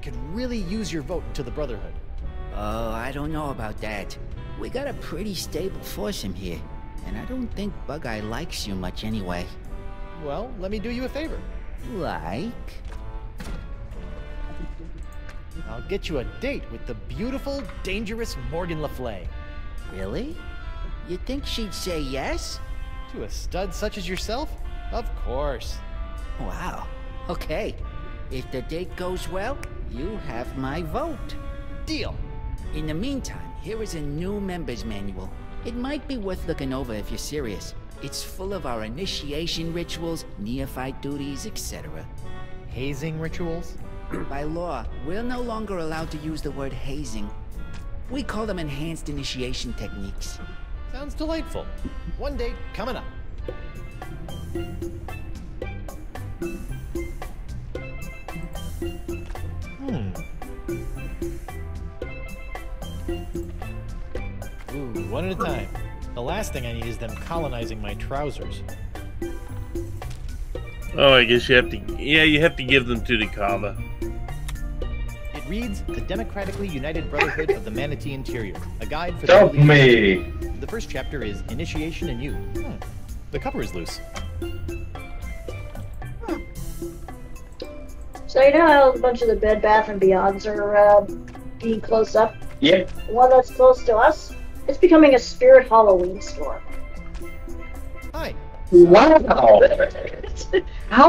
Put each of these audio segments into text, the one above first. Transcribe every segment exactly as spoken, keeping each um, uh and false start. could really use your vote into the Brotherhood. Oh, I don't know about that. We got a pretty stable foursome here, and I don't think Bug-Eye likes you much anyway. Well, let me do you a favor. Like? I'll get you a date with the beautiful, dangerous Morgan LaFleur. Really? You think she'd say yes? To a stud such as yourself? Of course. Wow. Okay. If the date goes well, you have my vote. Deal. In the meantime, here is a new members manual. It might be worth looking over if you're serious. It's full of our initiation rituals, neophyte duties, et cetera. Hazing rituals? By law, we're no longer allowed to use the word hazing. We call them enhanced initiation techniques. Sounds delightful. One date coming up. Hmm. Ooh, one at a time. The last thing I need is them colonizing my trousers. Oh, I guess you have to... Yeah, you have to give them to De Cava. It reads, The Democratically United Brotherhood of the Manatee Interior. A guide for... Help the me! The first chapter is Initiation in You. Hmm. The cover is loose. Hmm. So you know how a bunch of the Bed Bath and Beyonds are uh, being closed up? Yep. The one that's close to us, it's becoming a Spirit Halloween store. Hi. Wow! How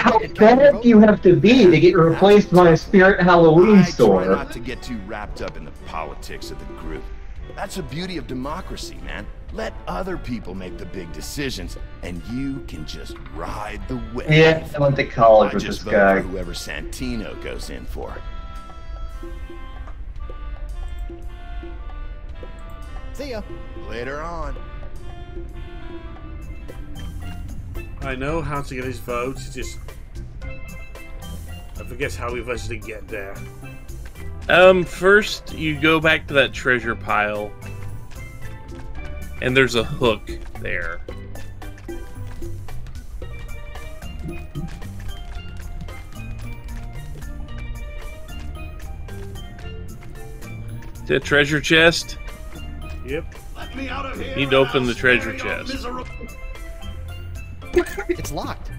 how bad do you have to be to get replaced by a Spirit Halloween store? I try not to get too wrapped up in the politics of the group. That's the beauty of democracy, man. Let other people make the big decisions, and you can just ride the wave. Yeah, I went to college with this guy. I just vote for whoever Santino goes in for. See ya. Later on. I know how to get his votes, just... I forget how we've actually get there. Um, first, you go back to that treasure pile. And there's a hook there. The treasure chest? Yep. Let me out of here. Need to open the treasure chest. It's locked.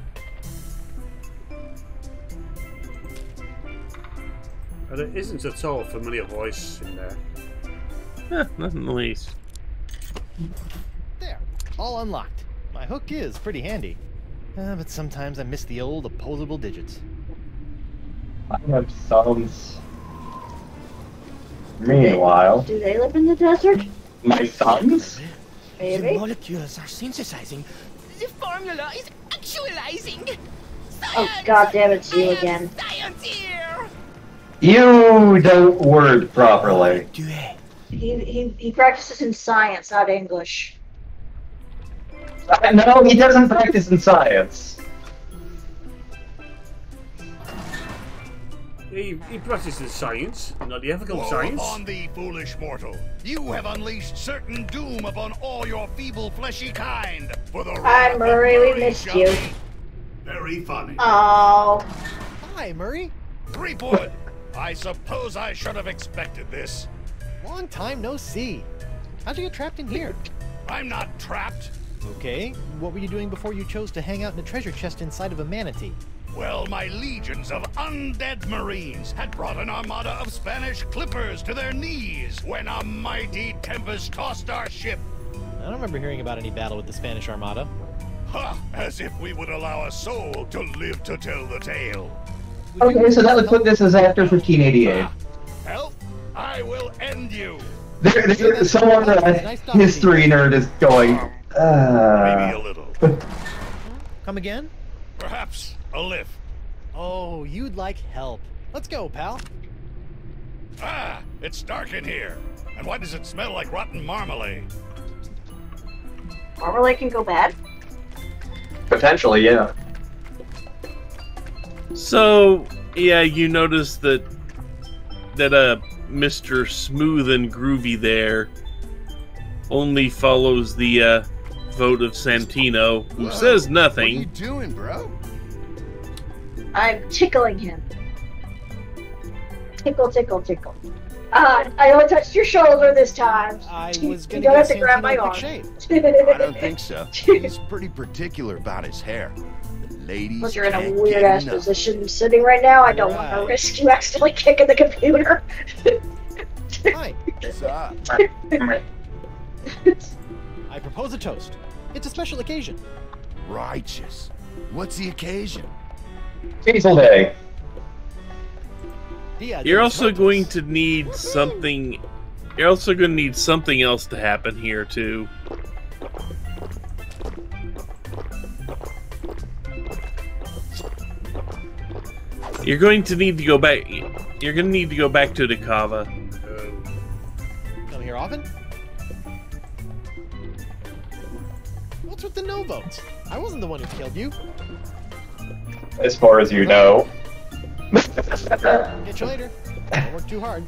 But it isn't at all familiar voice in there. Eh, nothing the least. There, all unlocked. My hook is pretty handy. Uh, but sometimes I miss the old opposable digits. I have sounds. Meanwhile. Do they live in the desert? My sons? Maybe. The molecules are synthesizing. The formula is actualizing. Science! Oh, God damn it, you again. Science here. You don't word properly. He, he, he practices in science, not English. Uh, no, he doesn't practice in science. He, he practices science, not the ethical Woe science. On thee, foolish mortal! You have unleashed certain doom upon all your feeble, fleshy kind. For the Hi, Murray, we missed you. Very funny. Oh. Hi, Murray. Threepwood. I suppose I should have expected this. Long time no see. How'd you get trapped in here? I'm not trapped. Okay. What were you doing before you chose to hang out in a treasure chest inside of a manatee? Well, my legions of undead marines had brought an armada of Spanish clippers to their knees when a mighty tempest tossed our ship. I don't remember hearing about any battle with the Spanish armada. Ha! As if we would allow a soul to live to tell the tale. Okay, so that would put this as after fifteen eighty-eight. Help! I will end you! There, there, someone, uh, history nerd is going, uh... Maybe a little. Come again? Perhaps. A lift. Oh, you'd like help. Let's go, pal. Ah, it's dark in here. And why does it smell like rotten marmalade? Marmalade can go bad? Potentially, yeah. So, yeah, you notice that, that uh, Mister Smooth and Groovy there only follows the uh, vote of Santino, who Whoa. Says nothing. What are you doing, bro? I'm tickling him. Tickle, tickle, tickle. Uh, I only touched your shoulder this time. I was gonna you don't have to grab my arm. Shape. I don't think so. He's pretty particular about his hair. The ladies Look, you're in a weird-ass position sitting right now. I don't right. want to risk you accidentally kicking the computer. Hi. What's up? I propose a toast. It's a special occasion. Righteous. What's the occasion? Cecil Day. You're also going to need something. You're also going to need something else to happen here too. You're going to need to go back. You're going to need to go back to De Cava. Come here often. What's with the no votes? I wasn't the one who killed you. As far as you know. Catch you later. Don't work too hard.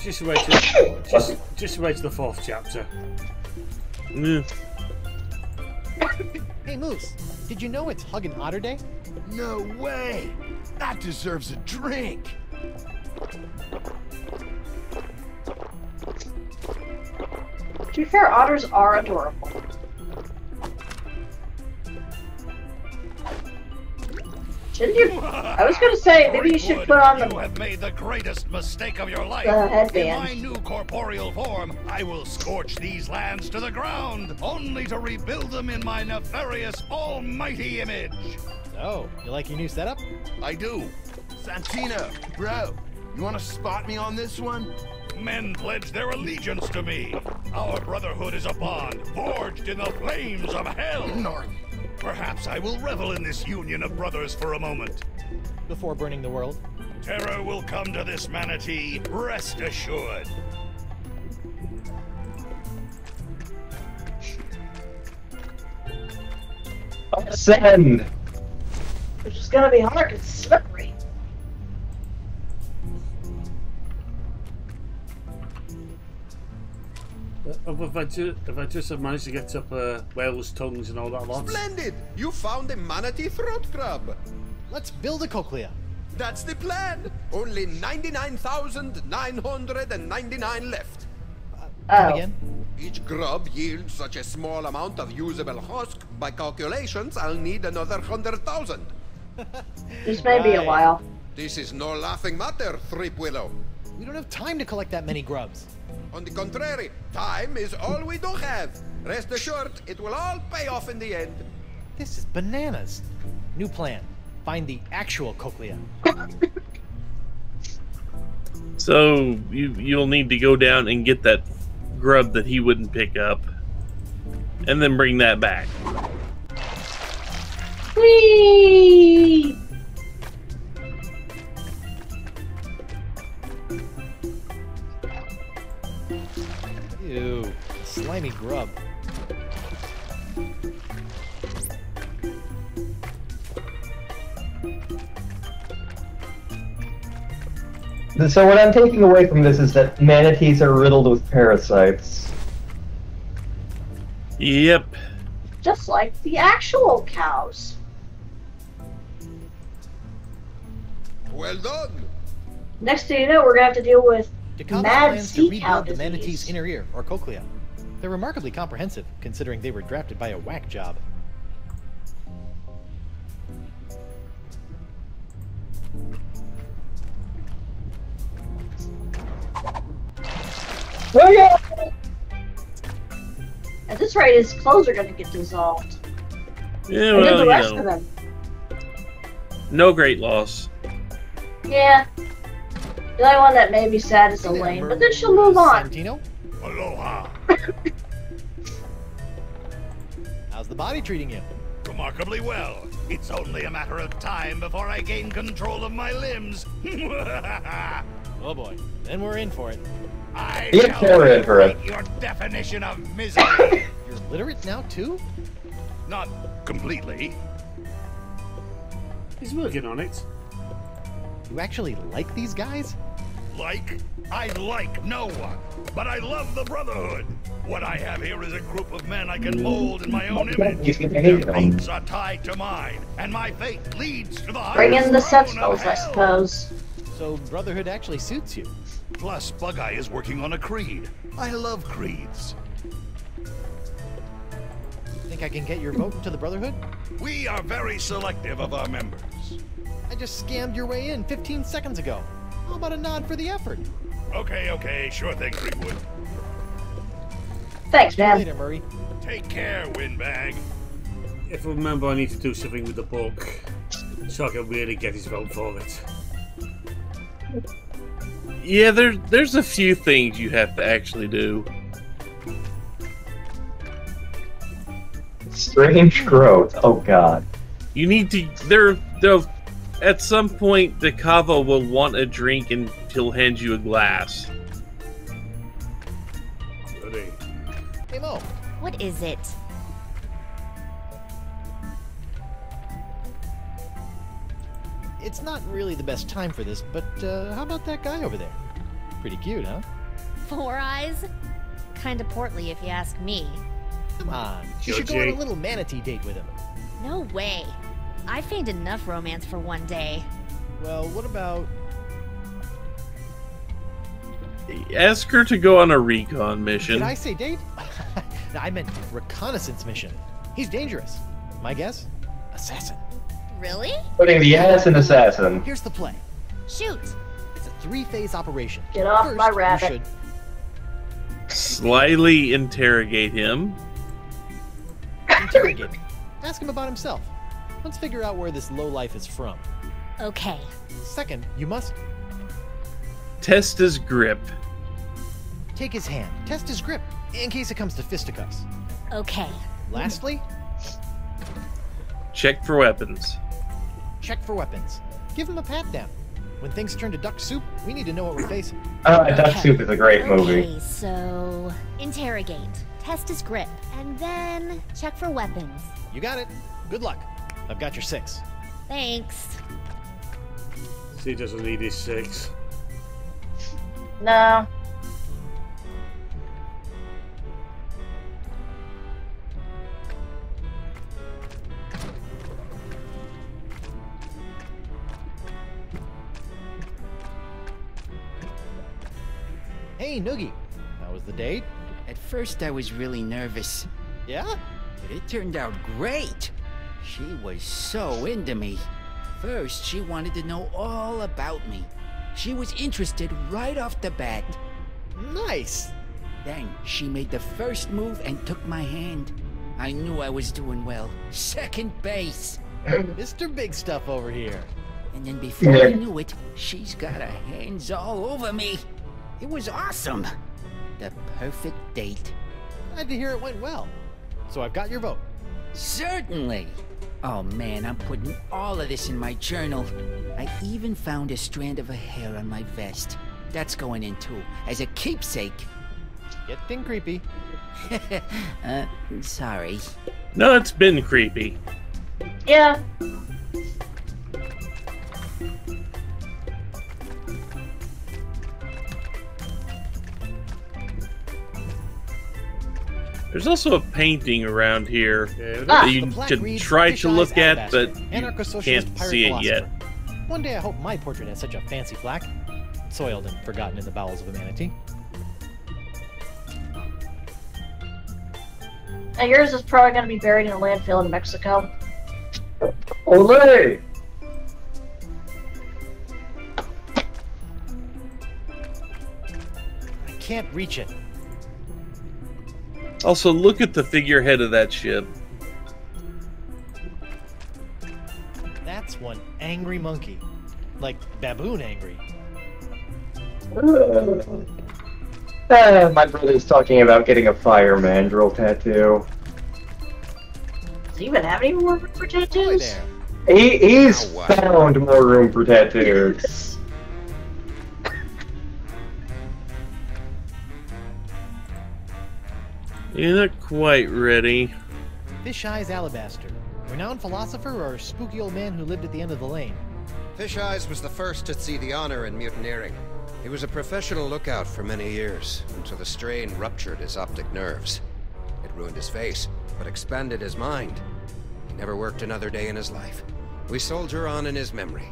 Just wait till the, just, just wait till the fourth chapter. Mm. Hey Moose, did you know it's Huggin' Otter Day? No way! That deserves a drink! To be fair, otters are adorable. Shouldn't you? I was gonna say maybe you should put on the. You have made the greatest mistake of your life. The headband. In my new corporeal form, I will scorch these lands to the ground, only to rebuild them in my nefarious, almighty image. So, you like your new setup? I do. Santino, bro, you want to spot me on this one? Men pledge their allegiance to me. Our brotherhood is a bond forged in the flames of hell. North. Perhaps I will revel in this union of brothers for a moment. Before burning the world. Terror will come to this manatee, rest assured. Ascend! Which is gonna be hard, it's slippery. Have I, just, have I just managed to get up uh, whales' tongues and all that lot? Splendid! You found a manatee throat crab! Let's build a cochlea! That's the plan! Only ninety-nine thousand nine hundred ninety-nine left! Uh, oh. Again? Each grub yields such a small amount of usable husk, by calculations I'll need another one hundred thousand! This may be a while. This is no laughing matter, Threepwillow! We don't have time to collect that many grubs! On the contrary, time is all we do have. Rest assured, it will all pay off in the end. This is bananas. New plan. Find the actual cochlea. So, you, you'll need to go down and get that grub that he wouldn't pick up. And then bring that back. Whee! Ew, slimy grub. So what I'm taking away from this is that manatees are riddled with parasites. Yep. Just like the actual cows. Well done. Next thing you know, we're gonna have to deal with De Cava plans to rebuild the manatee's inner ear, or cochlea. They're remarkably comprehensive, considering they were drafted by a whack job. Oh, yeah. At this rate, his clothes are going to get dissolved. Yeah, well, and the rest you know. of them. No great loss. Yeah. The only one that made me sad is Elaine, but then she'll move on. Aloha. How's the body treating you? Remarkably well. It's only a matter of time before I gain control of my limbs. Oh boy, then we're in for it. I yeah, we're in for it. Your definition of misery. You're literate now too? Not completely. He's working on it. You actually like these guys? Like? I like no one, but I love the Brotherhood. What I have here is a group of men I can mold in my own image. Their fates are tied to mine, and my fate leads to the highest throne of hell. Bring in the sexpos, I suppose. So Brotherhood actually suits you. Plus, Bug Eye is working on a creed. I love creeds. Think I can get your vote to the Brotherhood? We are very selective of our members. I just scammed your way in fifteen seconds ago. How about a nod for the effort? Okay, okay, sure thing, Threepwood. Thanks, man. Later, Murray. Take care, windbag. If I remember, I need to do something with the book, so I can really get his vote for it. Yeah, there, there's a few things you have to actually do. Strange growth. Oh God. You need to. There, there. At some point, De Cava will want a drink, and he'll hand you a glass. Hey Mo, what is it? It's not really the best time for this, but uh, how about that guy over there? Pretty cute, huh? Four eyes? Kinda portly, if you ask me. Come on, you should go on a little manatee date with him. No way. I feigned enough romance for one day. Well, what about... Ask her to go on a recon mission. Did I say date? I meant reconnaissance mission. He's dangerous. My guess? Assassin. Really? Putting the ass in assassin. Here's the play. Shoot. It's a three-phase operation. Get off First, my rabbit. You should... Slyly interrogate him. Interrogate him. Ask him about himself. Let's figure out where this lowlife is from. Okay. Second, you must... Test his grip. Take his hand. Test his grip, in case it comes to fisticuffs. Okay. Lastly... Check for weapons. Check for weapons. Give him a pat-down. When things turn to duck soup, we need to know what we're facing. Uh, okay. Duck Soup is a great okay, movie. Okay, so... Interrogate. Test his grip. And then... Check for weapons. You got it. Good luck. I've got your six. Thanks. She doesn't need his six. No. Hey, Noogie. How was the date? At first, I was really nervous. Yeah? But it turned out great. She was so into me. First, she wanted to know all about me. She was interested right off the bat. Nice! Then she made the first move and took my hand. I knew I was doing well. Second base! Mister Big Stuff over here. And then before I knew it, she's got her hands all over me. It was awesome. The perfect date. Glad to hear it went well. So I've got your vote. Certainly! Oh man, I'm putting all of this in my journal. I even found a strand of a hair on my vest. That's going in too, as a keepsake. Getting creepy. uh, sorry. No, it's been creepy. Yeah. There's also a painting around here that ah, you can try to look at, but you can't see it yet. One day I hope my portrait has such a fancy plaque, soiled and forgotten in the bowels of a manatee. Now yours is probably going to be buried in a landfill in Mexico. Olé! I can't reach it. Also, look at the figurehead of that ship. That's one angry monkey. Like, baboon angry. Uh, uh, my brother's talking about getting a fire mandrel tattoo. Does he even have any more room for tattoos? He, he's oh, wow. found more room for tattoos. You're not quite ready. Fish Eyes Alabaster. Renowned philosopher or a spooky old man who lived at the end of the lane? Fish Eyes was the first to see the honor in mutineering. He was a professional lookout for many years, until the strain ruptured his optic nerves. It ruined his face, but expanded his mind. He never worked another day in his life. We soldier on in his memory.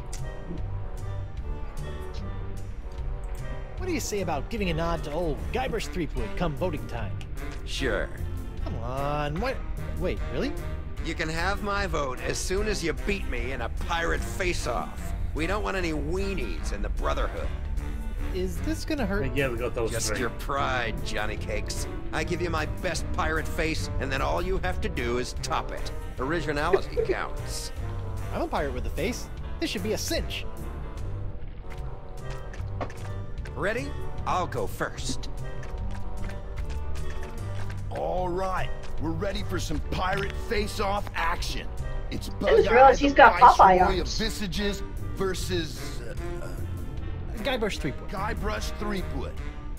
What do you say about giving a nod to old Guybrush Threepwood come voting time? Sure. Come on, what? Wait, really? You can have my vote as soon as you beat me in a pirate face-off. We don't want any weenies in the Brotherhood. Is this gonna hurt? Yeah, we got those Just three. Your pride, Johnny Cakes. I give you my best pirate face, and then all you have to do is top it. Originality counts. I'm a pirate with a face. This should be a cinch. Ready? I'll go first. All right, we're ready for some pirate face-off action. It's Bug-Eyed, she's got Popeye on. Of visages versus uh, uh, Guybrush Threepwood. Guybrush Threepwood.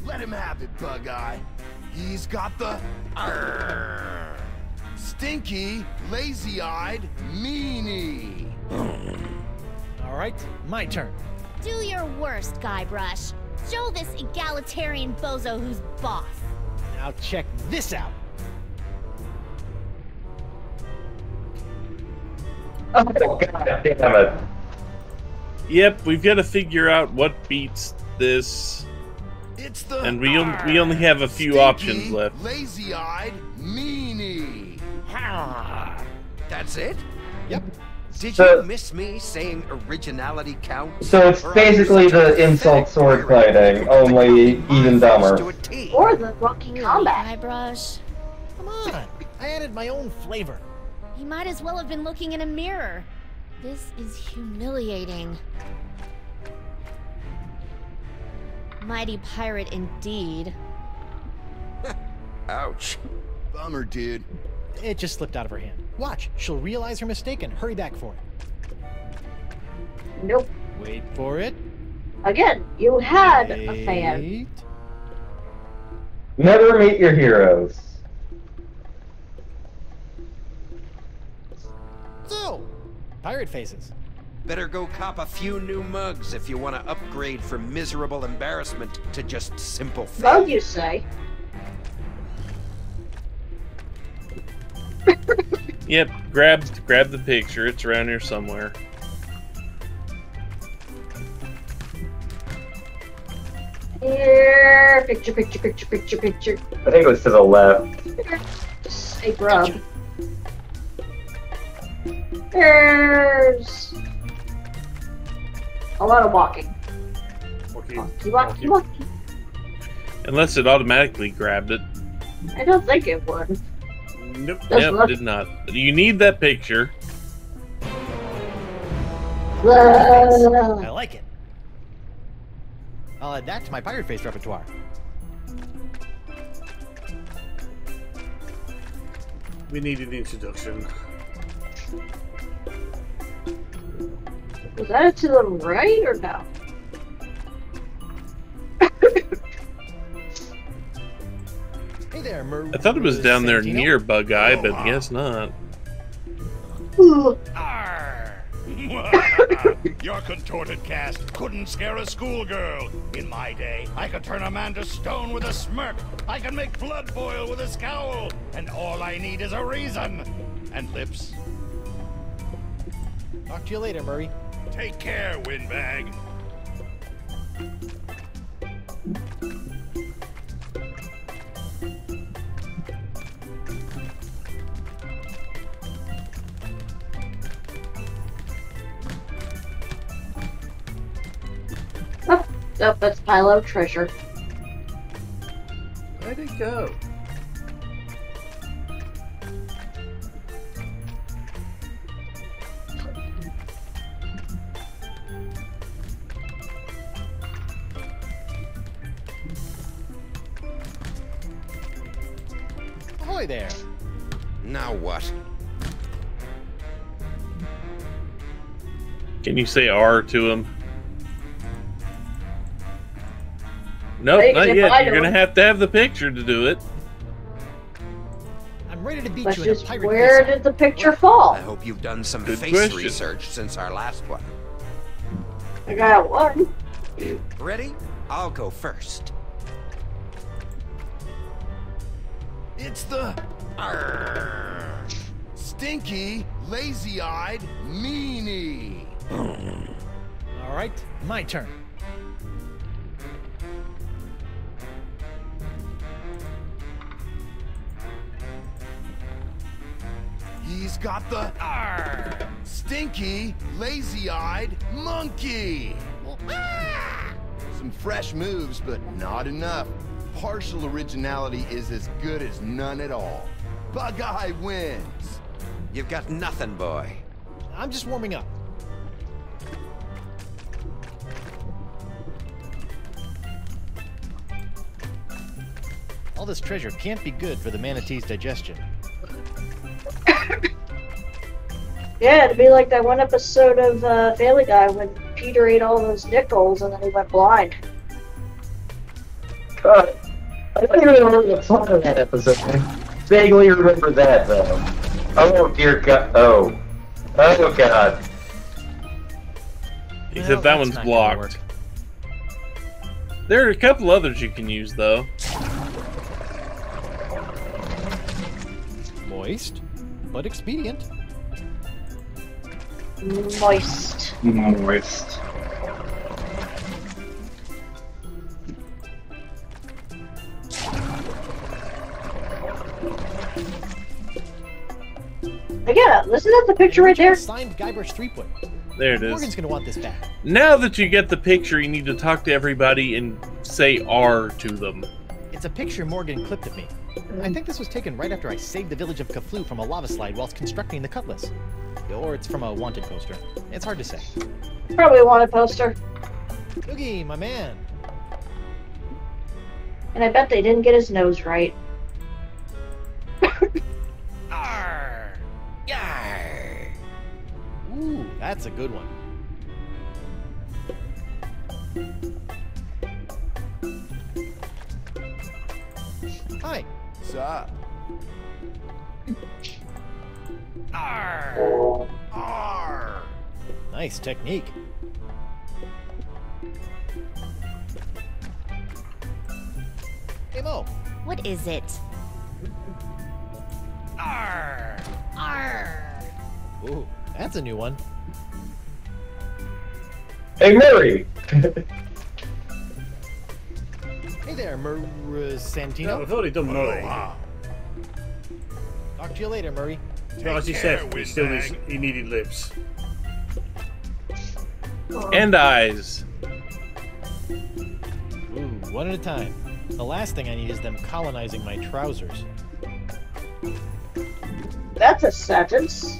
Let him have it, Bug-Eye. He's got the arrr, stinky, lazy-eyed meanie. All right, my turn. Do your worst, Guybrush. Show this egalitarian bozo who's boss. Now check this out. Oh, God damn it. Yep, we've got to figure out what beats this. It's the and we, on, we only have a few stinky, options left. Lazy-eyed meanie. Ha. That's it? Yep. Did so, you miss me saying originality counts? So it's basically the insult sword fighting, only even dumber. Or the Rocky Combat. Guybrush. Come on, I added my own flavor. He might as well have been looking in a mirror. This is humiliating. Mighty pirate indeed. Ouch. Bummer, dude. It just slipped out of her hand. Watch, she'll realize her mistake and hurry back for it. Nope. Wait for it. Again, you had Wait. a fan. Never meet your heroes. So, pirate faces. Better go cop a few new mugs if you want to upgrade from miserable embarrassment to just simple fame. Mug, you say? Yep, grab grab the picture. It's around here somewhere. Here, picture, picture, picture, picture, picture. I think it was to the left. Just a grub. There's a lot of walking. Walking, walkie, walkie, walkie. Unless it automatically grabbed it. I don't think it would. Nope, nope, did not. You need that picture. Whoa. I like it. I'll add that to my pirate face repertoire. We need an introduction. Was that to the right or no? There, I thought it was down there near Bug Eye, oh, but wow. Yes, not. Your contorted cast couldn't scare a schoolgirl. In my day, I could turn a man to stone with a smirk. I could make blood boil with a scowl. And all I need is a reason. And lips. Talk to you later, Murray. Take care, windbag. Oh, that's a pile of treasure. Where'd it go? Ahoy there! Now what? Can you say R to him? Nope, Wait, not yet. You're gonna have to have the picture to do it. I'm ready to beat Let's you in a pirate Where did the picture fall? I hope you've done some Good face question. research since our last one. I got one. Ready? I'll go first. It's the Arr. Stinky, lazy-eyed meanie. All right, my turn. He's got the Arr. Stinky, lazy-eyed monkey. Some fresh moves, but not enough. Partial originality is as good as none at all. Bug-Eye wins. You've got nothing, boy. I'm just warming up. All this treasure can't be good for the manatee's digestion. Yeah, it'd be like that one episode of uh, Family Guy when Peter ate all those nickels and then he went blind. God, I don't even remember the plot of that episode. I vaguely remember that, though. Oh, dear God. Oh. Oh, God. Except well, that one's blocked. There are a couple others you can use, though. Moist, but expedient. Moist. Moist. Again, listen to the picture right there. Signed Guybrush Threepwood. There it is. Morgan's gonna want this back. Now that you get the picture, you need to talk to everybody and say R to them. It's a picture Morgan clipped of me. I think this was taken right after I saved the village of Kaflu from a lava slide whilst constructing the Cutlass. Or it's from a wanted poster. It's hard to say. Probably a wanted poster. Oogie, my man. And I bet they didn't get his nose right. Arr! Yarr! Ooh, that's a good one. Hi. What's up? Arr. Arr. Nice technique. Hey Mo. What is it? Arr. Arr. Ooh, that's a new one. Hey Mary. Hey there, Mur Santino. I thought he done Murray. Talk to you later, Murray. Well, as you said, he still needs, he needed lips. And eyes. Ooh, one at a time. The last thing I need is them colonizing my trousers. That's a sentence.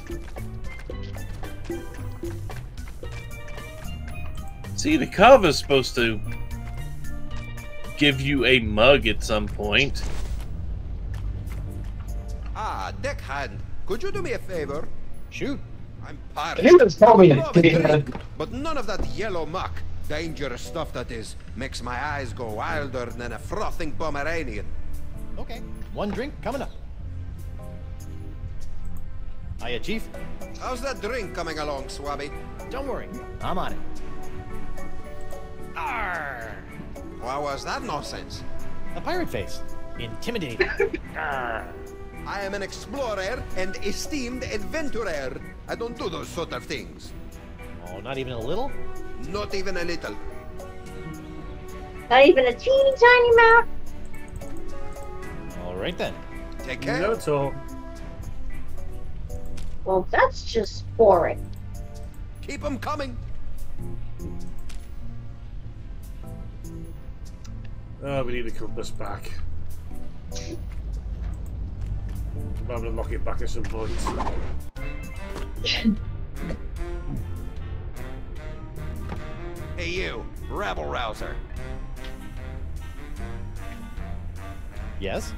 See, the Cava's supposed to give you a mug at some point. Ah, deckhand. Could you do me a favor? Shoot. I'm parched. You just told me to drink, but none of that yellow muck. Dangerous stuff that is. Makes my eyes go wilder than a frothing Pomeranian. Okay. One drink coming up. Hiya, Chief. How's that drink coming along, Swabby? Don't worry. I'm on it. Arr! What was that nonsense? A pirate face. Intimidating. Arr! I am an explorer and esteemed adventurer. I don't do those sort of things. Oh, not even a little? Not even a little. Not even a teeny tiny amount. All right then. Take care. No talk. Well, that's just boring. Keep them coming. Oh, we need to cut this back. I'm gonna lock it back at some point. Hey you, rabble rouser. Yes?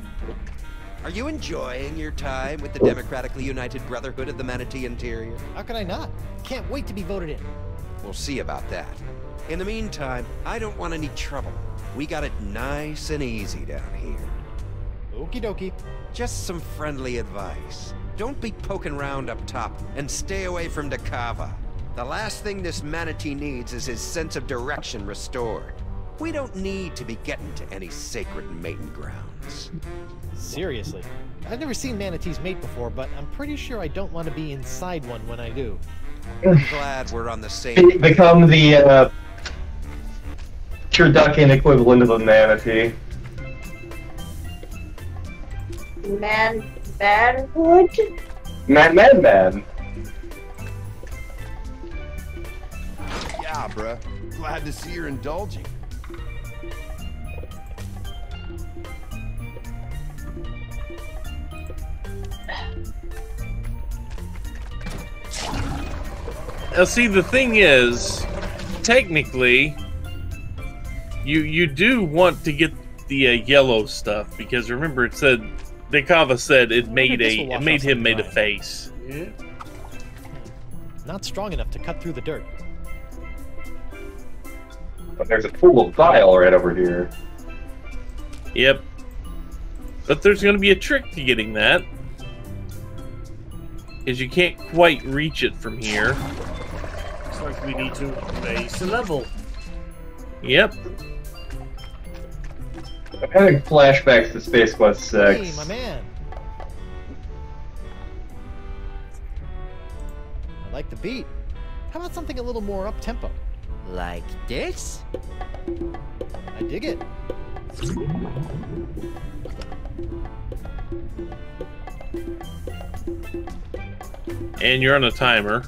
Are you enjoying your time with the Democratically United Brotherhood of the Manatee Interior? How could I not? Can't wait to be voted in. We'll see about that. In the meantime, I don't want any trouble. We got it nice and easy down here. Okie dokie. Just some friendly advice. Don't be poking around up top and stay away from De Cava. The last thing this manatee needs is his sense of direction restored. We don't need to be getting to any sacred mating grounds. Seriously. I've never seen manatees mate before, but I'm pretty sure I don't want to be inside one when I do. I'm glad we're on the same... Become the, uh... Turducken equivalent of a manatee. Man... bad wood? Man, man, man. Yeah, bruh. Glad to see you're indulging. Now, see, the thing is, technically, you you do want to get the uh, yellow stuff, because remember, it said De Cava said it made a it made him made a face. Yeah. Not strong enough to cut through the dirt. But there's a pool of bile right over here. Yep. But there's going to be a trick to getting that. Because you can't quite reach it from here. Looks like we need to raise the level. Yep. I'm having flashbacks to Space Quest six. Hey, my man. I like the beat. How about something a little more up-tempo? Like this? I dig it. And you're on a timer.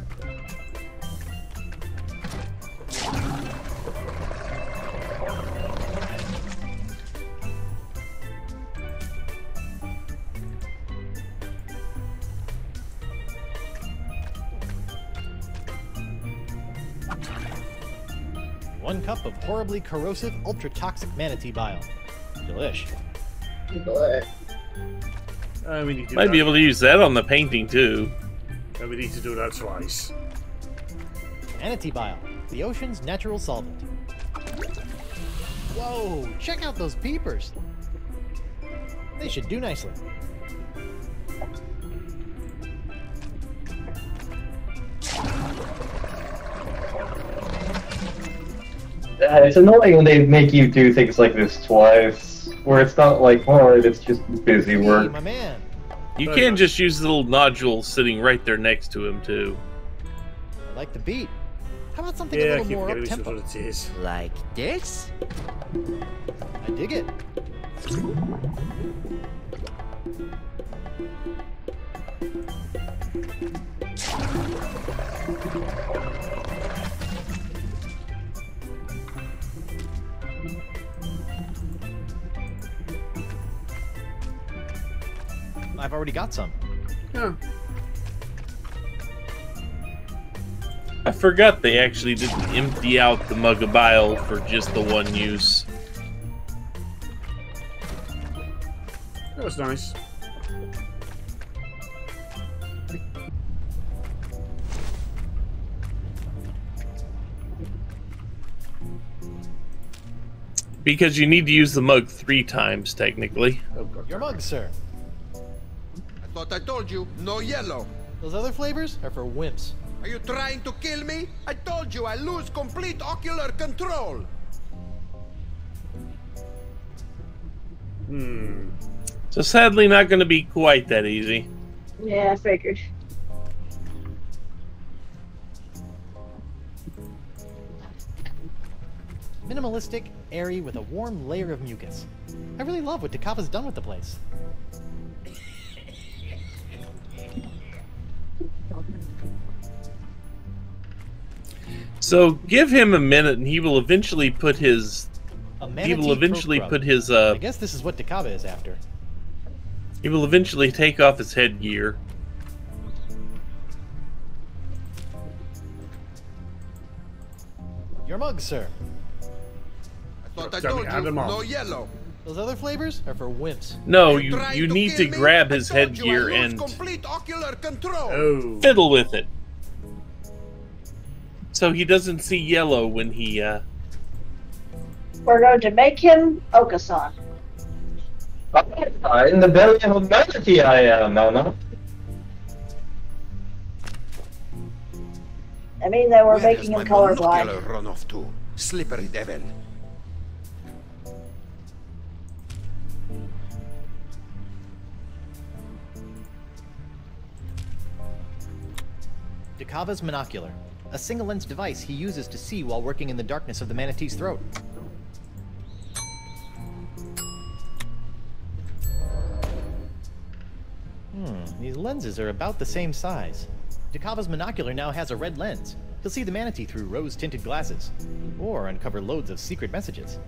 One cup of horribly corrosive, ultra-toxic manatee bile. Delish. Delish. I mean, might that. be able to use that on the painting, too. Yeah, we need to do that twice. Manatee bile, the ocean's natural solvent. Whoa, check out those peepers. They should do nicely. Uh, it's annoying when they make you do things like this twice, where it's not like hard, it's just busy work. Hey, my man. You can just use the little nodule sitting right there next to him too. I like the beat. How about something yeah, a little more up-tempo? Like this? I dig it. I've already got some. Yeah. I forgot they actually didn't empty out the mug of bile for just the one use. That was nice. Because you need to use the mug three times, technically. Your mug, sir. But I told you, no yellow. Those other flavors are for wimps. Are you trying to kill me? I told you I lose complete ocular control. Hmm. So sadly not going to be quite that easy. Yeah, I figured. Minimalistic, airy, with a warm layer of mucus. I really love what De Cava's done with the place. So give him a minute, and he will eventually put his. He will eventually put his. Uh, I guess this is what De Cava is after. He will eventually take off his headgear. Your mug, sir. I thought I told you no yellow. Those other flavors are for wimps. No, you you need to grab his headgear and fiddle with it. So he doesn't see yellow when he, uh... We're going to make him Okasan. Uh, in the belly of a manatee I am, uh, Nana. I mean, they were Where making him colorblind. Slippery devil. De Cava's monocular, a single lens device he uses to see while working in the darkness of the manatee's throat. Hmm, these lenses are about the same size. De Cava's monocular now has a red lens. He'll see the manatee through rose-tinted glasses, or uncover loads of secret messages.